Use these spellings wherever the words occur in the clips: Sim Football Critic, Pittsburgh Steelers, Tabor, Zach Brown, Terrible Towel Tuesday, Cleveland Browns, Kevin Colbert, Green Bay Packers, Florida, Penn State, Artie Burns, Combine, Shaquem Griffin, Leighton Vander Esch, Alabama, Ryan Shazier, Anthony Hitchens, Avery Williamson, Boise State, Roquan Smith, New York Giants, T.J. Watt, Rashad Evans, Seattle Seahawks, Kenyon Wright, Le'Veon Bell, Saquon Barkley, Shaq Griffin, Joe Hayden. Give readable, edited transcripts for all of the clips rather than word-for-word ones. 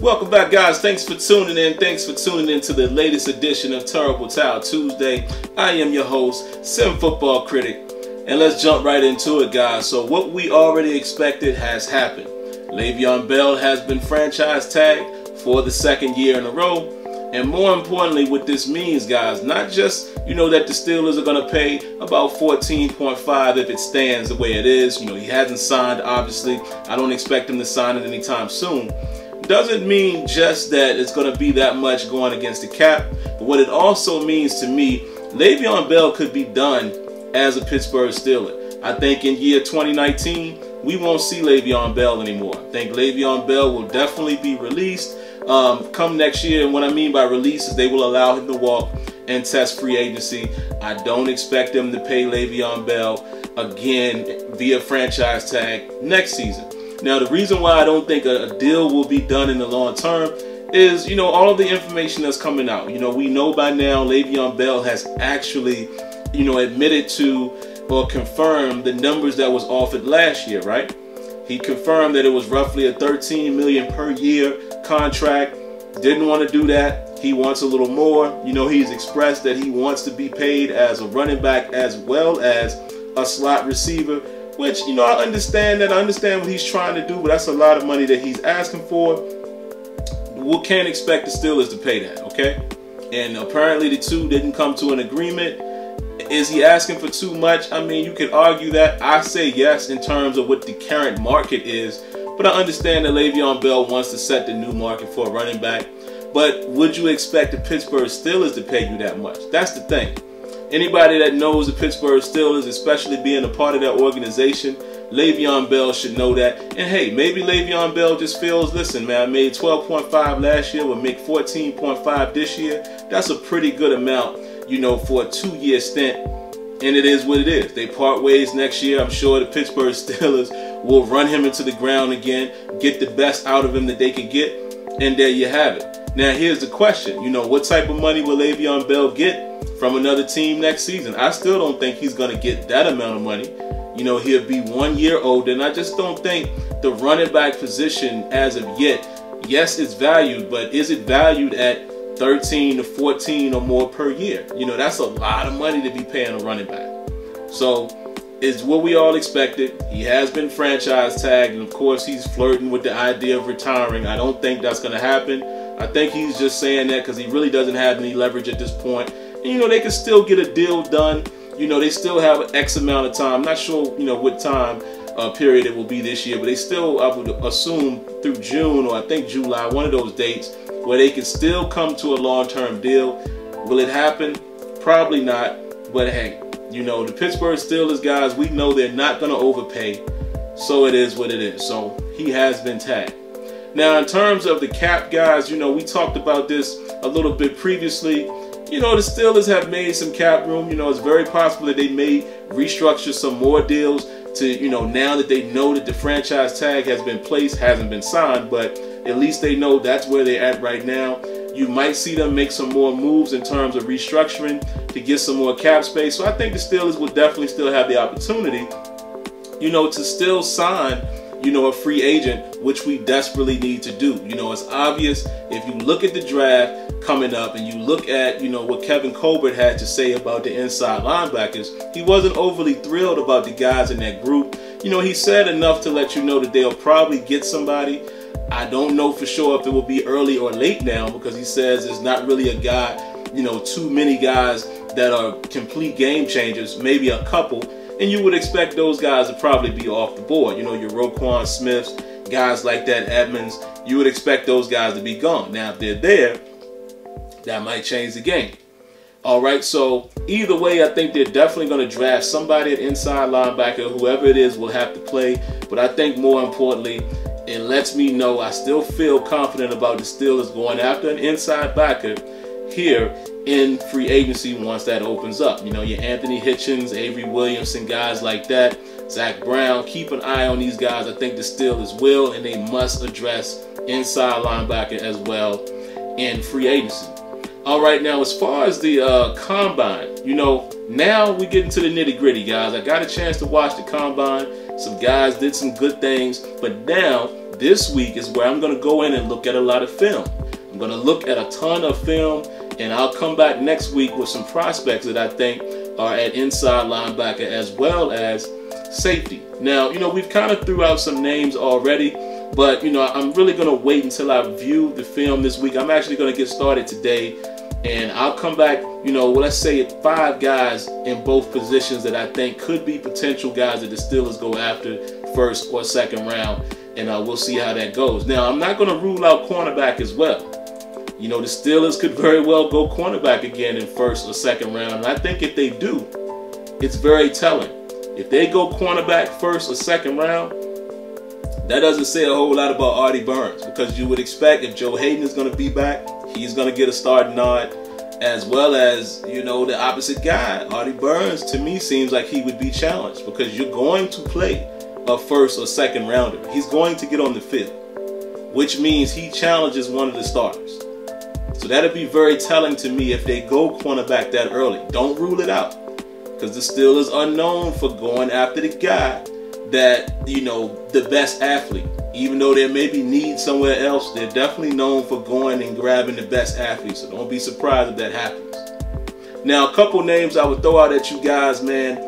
Welcome back, guys. Thanks for tuning in. Thanks for tuning in to the latest edition of Terrible Towel Tuesday. I am your host, Sim Football Critic, and let's jump right into it, guys. So what we already expected has happened. Le'Veon Bell has been franchise tagged for the second year in a row. And more importantly, what this means, guys, not just, you know, that the Steelers are going to pay about $14.5 if it stands the way it is. You know, he hasn't signed, obviously. I don't expect him to sign it anytime soon. Doesn't mean just that it's going to be that much going against the cap, but what it also means to me, Le'Veon Bell could be done as a Pittsburgh Steeler. I think in year 2019, we won't see Le'Veon Bell anymore. I think Le'Veon Bell will definitely be released come next year, and what I mean by release is they will allow him to walk and test free agency. I don't expect them to pay Le'Veon Bell again via franchise tag next season. Now, the reason why I don't think a deal will be done in the long term is, you know, all of the information that's coming out. You know, we know by now Le'Veon Bell has actually, you know, admitted to or confirmed the numbers that was offered last year, right? He confirmed that it was roughly a $13 million per year contract. Didn't want to do that. He wants a little more. You know, he's expressed that he wants to be paid as a running back as well as a slot receiver. Which, you know, I understand that. I understand what he's trying to do, but that's a lot of money that he's asking for. We can't expect the Steelers to pay that, okay? And apparently the two didn't come to an agreement. Is he asking for too much? I mean, you could argue that. I say yes in terms of what the current market is, but I understand that Le'Veon Bell wants to set the new market for a running back. But would you expect the Pittsburgh Steelers to pay you that much? That's the thing. Anybody that knows the Pittsburgh Steelers, especially being a part of that organization, Le'Veon Bell should know that. And hey, maybe Le'Veon Bell just feels, listen, man, I made 12.5 last year, we'll make 14.5 this year. That's a pretty good amount, you know, for a two-year stint. And it is what it is. They part ways next year. I'm sure the Pittsburgh Steelers will run him into the ground again, get the best out of him that they can get, and there you have it. Now, here's the question. You know, what type of money will Le'Veon Bell get from another team next season? I still don't think he's going to get that amount of money. You know, he'll be 1 year older, and I just don't think the running back position as of yet, yes, it's valued, but is it valued at 13 to 14 or more per year? You know, that's a lot of money to be paying a running back. So it's what we all expected. He has been franchise tagged, and of course he's flirting with the idea of retiring. I don't think that's going to happen. I think he's just saying that because he really doesn't have any leverage at this point. You know, they can still get a deal done. You know, they still have X amount of time. I'm not sure, you know, what time period it will be this year, but they still, I would assume, through June or I think July, one of those dates where they can still come to a long-term deal. Will it happen? Probably not. But hey, you know, the Pittsburgh Steelers, guys, we know they're not going to overpay. So it is what it is. So he has been tagged. Now, in terms of the cap, guys, you know, we talked about this a little bit previously. You know, the Steelers have made some cap room. You know, it's very possible that they may restructure some more deals to, you know, now that they know that the franchise tag has been placed, hasn't been signed, but at least they know that's where they're at right now. You might see them make some more moves in terms of restructuring to get some more cap space. So I think the Steelers will definitely still have the opportunity, you know, to still sign, you know, a free agent, which we desperately need to do. You know, it's obvious if you look at the draft coming up and you look at, you know, what Kevin Colbert had to say about the inside linebackers, he wasn't overly thrilled about the guys in that group. You know, he said enough to let you know that they'll probably get somebody. I don't know for sure if it will be early or late now, because he says there's not really a guy, you know, too many guys that are complete game changers, maybe a couple. And you would expect those guys to probably be off the board. You know, your Roquan Smiths, guys like that, Evans, you would expect those guys to be gone. Now, if they're there, that might change the game. All right, so either way, I think they're definitely going to draft somebody at inside linebacker. Whoever it is will have to play. But I think more importantly, it lets me know I still feel confident about the Steelers going after an inside backer here in free agency once that opens up. You know, your Anthony Hitchens, Avery Williamson, guys like that, Zach Brown, keep an eye on these guys. I think the Steelers will, and they must address inside linebacker as well in free agency. All right, now as far as the combine, you know, now we get into the nitty gritty, guys. I got a chance to watch the combine. Some guys did some good things, but now this week is where I'm going to go in and look at a lot of film. I'm going to look at a ton of film, and I'll come back next week with some prospects that I think are at inside linebacker as well as safety. Now, you know, we've kind of threw out some names already, but, you know, I'm really going to wait until I view the film this week. I'm actually going to get started today, and I'll come back, you know, let's say 5 guys in both positions that I think could be potential guys that the Steelers go after first or second round, and we'll see how that goes. Now, I'm not going to rule out cornerback as well. You know, the Steelers could very well go cornerback again in first or second round, and I think if they do, it's very telling. If they go cornerback first or second round, that doesn't say a whole lot about Artie Burns, because you would expect if Joe Hayden is going to be back, he's going to get a start nod, as well as, you know, the opposite guy. Artie Burns, to me, seems like he would be challenged, because you're going to play a first or second rounder. He's going to get on the field, which means he challenges one of the starters. So that'd be very telling to me if they go cornerback that early. Don't rule it out, because the Steelers are known for going after the guy that, you know, the best athlete. Even though there may be need somewhere else, they're definitely known for going and grabbing the best athletes. So don't be surprised if that happens. Now, a couple names I would throw out at you guys, man.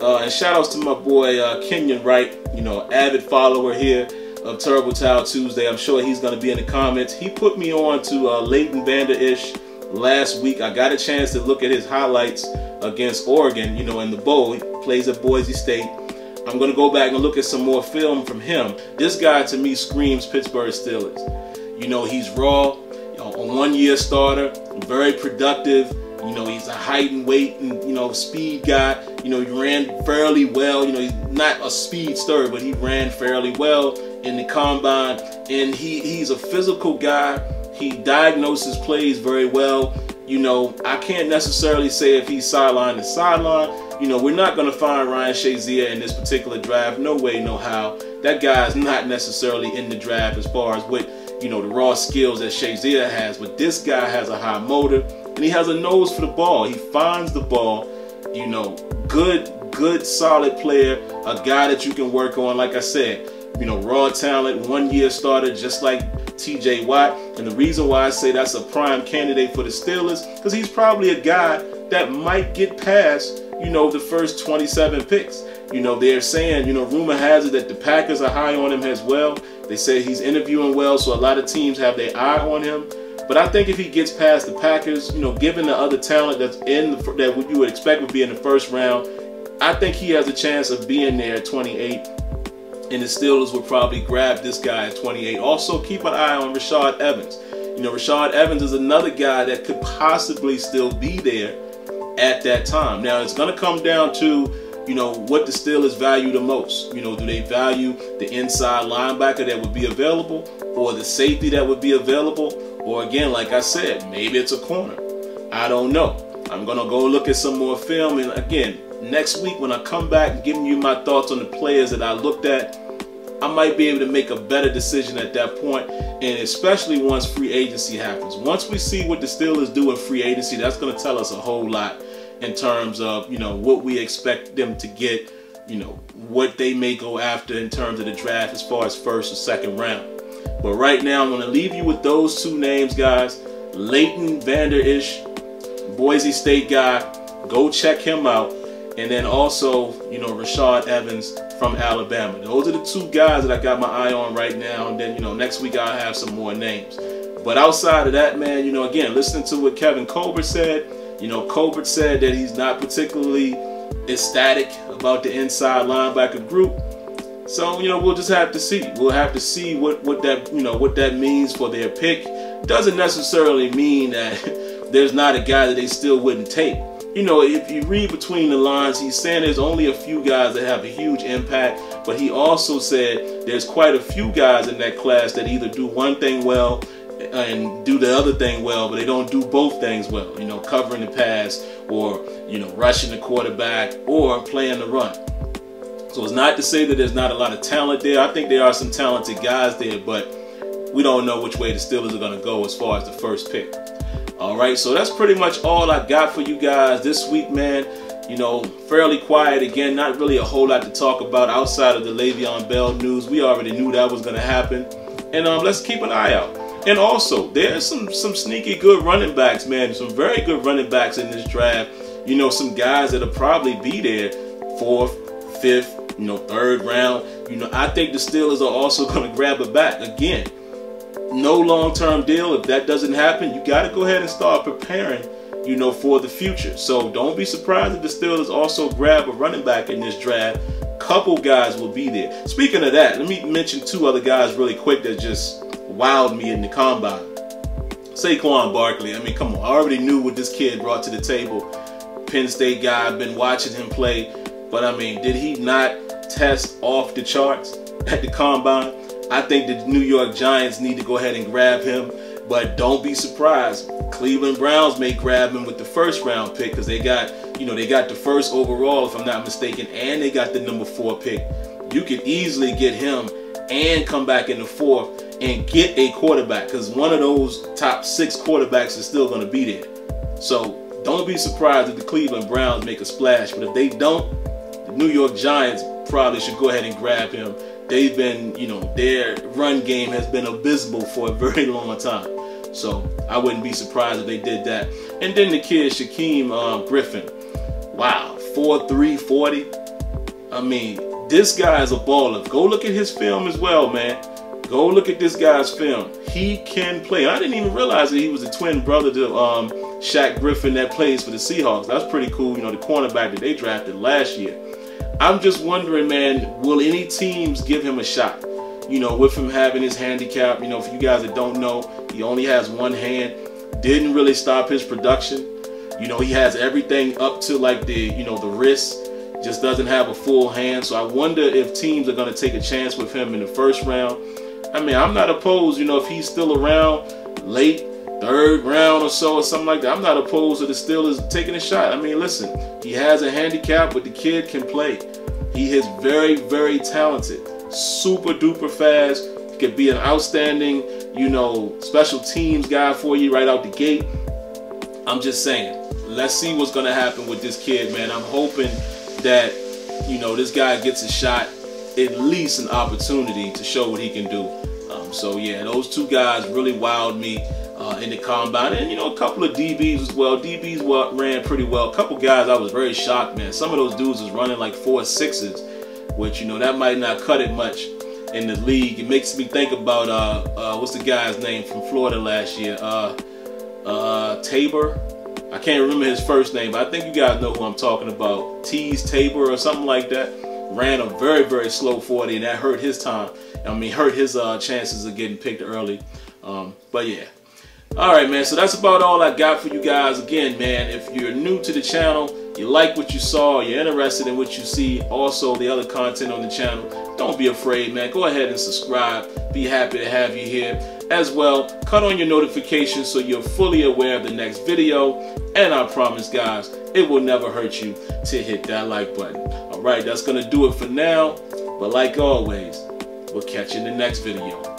And shout outs to my boy Kenyon Wright, you know, avid follower here of Terrible Towel Tuesday. I'm sure he's going to be in the comments. He put me on to Leighton Vander Esch last week. I got a chance to look at his highlights against Oregon, you know, in the bowl. He plays at Boise State. I'm going to go back and look at some more film from him. This guy, to me, screams Pittsburgh Steelers. You know, he's raw, you know, a one-year starter, very productive. You know, he's a height and weight and, you know, speed guy. You know, he ran fairly well. You know, he's not a speedster, but he ran fairly well in the combine. And he's a physical guy. He diagnoses plays very well. You know, I can't necessarily say if he's sideline to sideline. You know, we're not going to find Ryan Shazier in this particular draft. No way, no how. That guy is not necessarily in the draft as far as what, you know, the raw skills that Shazier has. But this guy has a high motor, and he has a nose for the ball. He finds the ball, you know, good, solid player, a guy that you can work on. Like I said, you know, raw talent, one-year starter, just like T.J. Watt. And the reason why I say that's a prime candidate for the Steelers, because he's probably a guy that might get past, you know, the first 27 picks. You know, they're saying, you know, rumor has it that the Packers are high on him as well. They say he's interviewing well, so a lot of teams have their eye on him. But I think if he gets past the Packers, you know, given the other talent that's that you would expect would be in the first round, I think he has a chance of being there at 28. And the Steelers would probably grab this guy at 28. Also, keep an eye on Rashad Evans. You know, Rashad Evans is another guy that could possibly still be there at that time. Now, it's going to come down to, you know, what the Steelers value the most. You know, do they value the inside linebacker that would be available, or the safety that would be available, or again, like I said, maybe it's a corner. I don't know. I'm going to go look at some more film, and again, next week when I come back and giving you my thoughts on the players that I looked at, I might be able to make a better decision at that point, and especially once free agency happens. Once we see what the Steelers do in free agency, that's going to tell us a whole lot in terms of, you know, what we expect them to get, you know, what they may go after in terms of the draft as far as first or second round. But right now, I'm going to leave you with those two names, guys. Leighton Vander Esch, Boise State guy. Go check him out. And then also, you know, Rashad Evans from Alabama. Those are the two guys that I got my eye on right now. And then, you know, next week I'll have some more names. But outside of that, man, you know, again, listening to what Kevin Colbert said, you know, Colbert said that he's not particularly ecstatic about the inside linebacker group. So, you know, we'll just have to see. We'll have to see what that, you know, what that means for their pick. Doesn't necessarily mean that there's not a guy that they still wouldn't take. You know, if you read between the lines, he's saying there's only a few guys that have a huge impact, but he also said there's quite a few guys in that class that either do one thing well and do the other thing well, but they don't do both things well, you know, covering the pass or, you know, rushing the quarterback or playing the run. So it's not to say that there's not a lot of talent there. I think there are some talented guys there, but we don't know which way the Steelers are going to go as far as the first pick. All right, so that's pretty much all I got for you guys this week, man. You know, fairly quiet again, not really a whole lot to talk about outside of the Le'Veon Bell news. We already knew that was going to happen. And let's keep an eye out. And also, there's some sneaky good running backs, man. Some very good running backs in this draft. You know, some guys that'll probably be there fourth, fifth, you know, third round. You know, I think the Steelers are also going to grab a back again. No long-term deal. If that doesn't happen, you got to go ahead and start preparing, you know, for the future. So don't be surprised if the Steelers also grab a running back in this draft. Couple guys will be there. Speaking of that, let me mention two other guys really quick that just wowed me in the combine. Saquon Barkley. I mean, come on. I already knew what this kid brought to the table. Penn State guy. I've been watching him play. But, I mean, did he not test off the charts at the combine? I think the New York Giants need to go ahead and grab him. But don't be surprised. Cleveland Browns may grab him with the first round pick because they got, you know, they got the first overall, if I'm not mistaken, and they got the number 4 pick. You could easily get him and come back in the fourth and get a quarterback because one of those top 6 quarterbacks is still going to be there. So don't be surprised if the Cleveland Browns make a splash. But if they don't, the New York Giants probably should go ahead and grab him. They've been, you know, their run game has been abysmal for a very long time. So I wouldn't be surprised if they did that. And then the kid, Shaquem Griffin. Wow, 4'3", 40. I mean, this guy is a baller. Go look at his film as well, man. Go look at this guy's film. He can play. I didn't even realize that he was a twin brother to Shaq Griffin that plays for the Seahawks. That's pretty cool, you know, the cornerback that they drafted last year. I'm just wondering, man, will any teams give him a shot? You know, with him having his handicap, you know, for you guys that don't know, he only has one hand. Didn't really stop his production. You know, he has everything up to like the, you know, the wrist. Just doesn't have a full hand. So I wonder if teams are going to take a chance with him in the first round. I mean, I'm not opposed, you know, if he's still around late, third round or so or something like that. I'm not opposed to the Steelers taking a shot. I mean, listen, he has a handicap, but the kid can play. He is very, very talented. Super duper fast. He could be an outstanding, you know, special teams guy for you right out the gate. I'm just saying, let's see what's going to happen with this kid, man. I'm hoping that, you know, this guy gets a shot, at least an opportunity to show what he can do. So, yeah, those two guys really wowed me in the combine. And, you know, a couple of DBs as well. DBs ran pretty well. A couple guys, I was very shocked, man. Some of those dudes was running like 4.6s, which, you know, that might not cut it much in the league. It makes me think about, what's the guy's name from Florida last year? Tabor. I can't remember his first name, but I think you guys know who I'm talking about. Tease Tabor or something like that. Ran a very, very slow 40, and that hurt his time. I mean, hurt his chances of getting picked early. But, yeah. All right, man, so that's about all I got for you guys. Again, man, if you're new to the channel, you like what you saw, you're interested in what you see, also the other content on the channel, don't be afraid, man. Go ahead and subscribe. Be happy to have you here. As well, cut on your notifications so you're fully aware of the next video. And I promise, guys, it will never hurt you to hit that like button. All right, that's going to do it for now. But like always, we'll catch you in the next video.